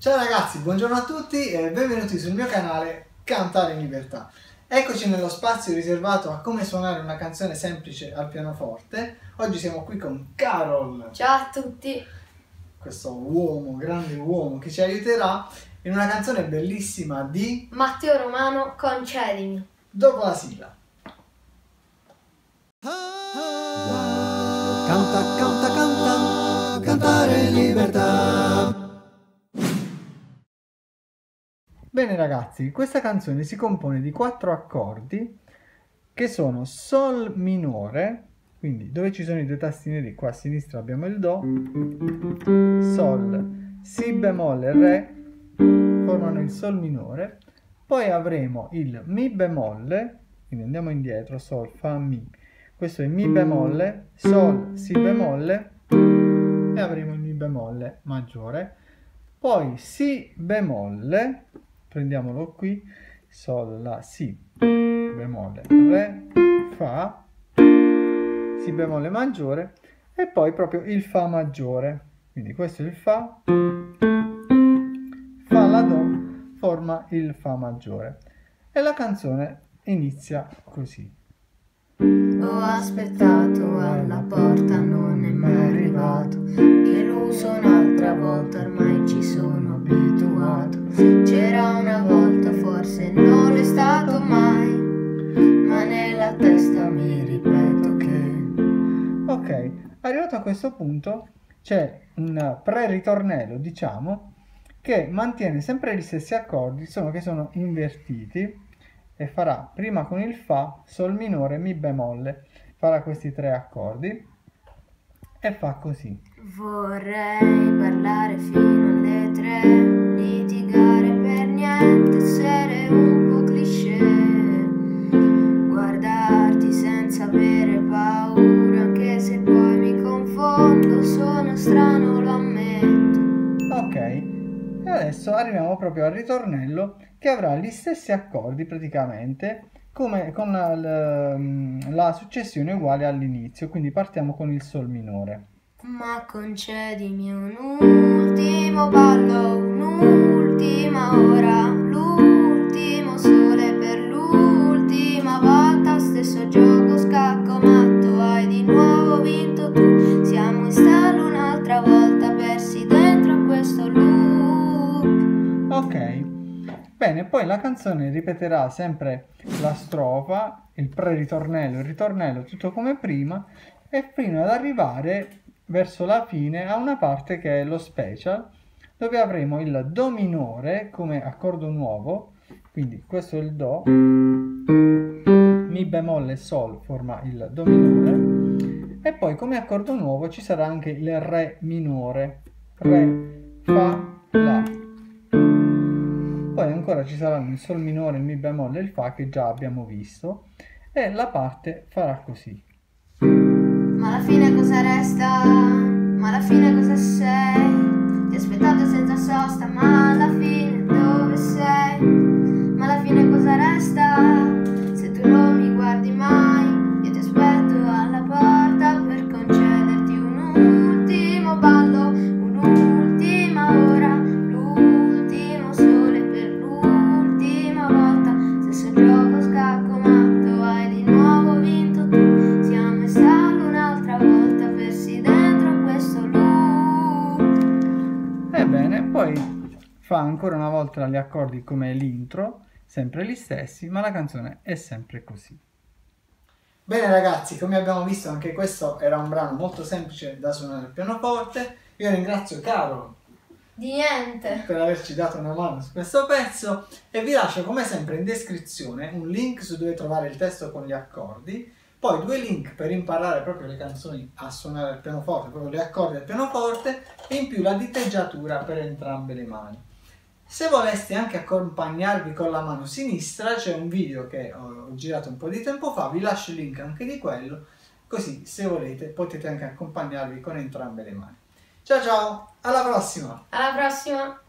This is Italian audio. Ciao ragazzi, buongiorno a tutti e benvenuti sul mio canale Cantare in Libertà. Eccoci nello spazio riservato a come suonare una canzone semplice al pianoforte. Oggi siamo qui con Carol. Ciao a tutti. Questo uomo, grande uomo, che ci aiuterà in una canzone bellissima di Matteo Romano, Concedimi. Dopo la sigla. Canta, canta, canta, cantare in libertà. Bene ragazzi, questa canzone si compone di 4 accordi che sono Sol minore, quindi dove ci sono i due tasti neri qua a sinistra abbiamo il Do, Sol, Si bemolle e Re formano il Sol minore, poi avremo il Mi bemolle, quindi andiamo indietro, Sol, Fa, Mi, questo è Mi bemolle, Sol, Si bemolle e avremo il Mi bemolle maggiore, poi Si bemolle, prendiamolo qui, Sol, La, Si, bemolle, Re, Fa, Si bemolle maggiore e poi proprio il Fa maggiore. Quindi questo è il Fa, Fa, La, Do, forma il Fa maggiore. E la canzone inizia così. Ho aspettato alla porta, non è mai arrivato, illuso un'altra volta, ormai ci sono abituato. C'era una volta, forse non è stato mai, ma nella testa mi ripeto che... Ok, arrivato a questo punto c'è un pre-ritornello, diciamo, che mantiene sempre gli stessi accordi, solo che sono invertiti, e farà prima con il Fa, Sol minore, Mi bemolle, farà questi 3 accordi e fa così. Vorrei parlare fino alle 3, litigare per niente, essere un po' cliché, guardarti senza avere paura, anche se poi mi confondo, sono strano, lo ammetto. Ok. E adesso arriviamo proprio al ritornello che avrà gli stessi accordi praticamente come con la successione uguale all'inizio, quindi partiamo con il Sol minore. Ma concedimi un ultimo ballo, un'ultima ora, l'ultimo sole per l'ultima volta, stesso gioco scacco matto, hai di nuovo vinto tu, siamo in stallo un'altra volta, persi dentro a questo lume. Ok, bene, poi la canzone ripeterà sempre la strofa, il pre-ritornello, il ritornello, tutto come prima, e fino ad arrivare verso la fine a una parte che è lo special, dove avremo il Do minore come accordo nuovo, quindi questo è il Do, Mi bemolle, Sol forma il Do minore, e poi come accordo nuovo ci sarà anche il Re minore, Re, Fa, La. Poi ancora ci saranno il Sol minore, il Mi bemolle e il Fa che già abbiamo visto, e la parte farà così. Ma alla fine cosa resta? Ma alla fine cosa sei? Ti aspettate senza sosta, ma alla fine dove sei? Ma alla fine cosa resta? Se tu non mi guardi mai, io ti aspetto alla porta per concederti un ultimo ballo, un'ultima ora. Fa ancora una volta gli accordi come l'intro, sempre gli stessi, ma la canzone è sempre così. Bene ragazzi, come abbiamo visto anche questo era un brano molto semplice da suonare al pianoforte. Io ringrazio Carlo di niente per averci dato una mano su questo pezzo e vi lascio come sempre in descrizione un link su dove trovare il testo con gli accordi, poi 2 link per imparare proprio le canzoni a suonare al pianoforte, proprio gli accordi al pianoforte, e in più la diteggiatura per entrambe le mani. Se voleste anche accompagnarvi con la mano sinistra, c'è un video che ho girato un po' di tempo fa, vi lascio il link anche di quello, così se volete potete anche accompagnarvi con entrambe le mani. Ciao ciao, alla prossima! Alla prossima!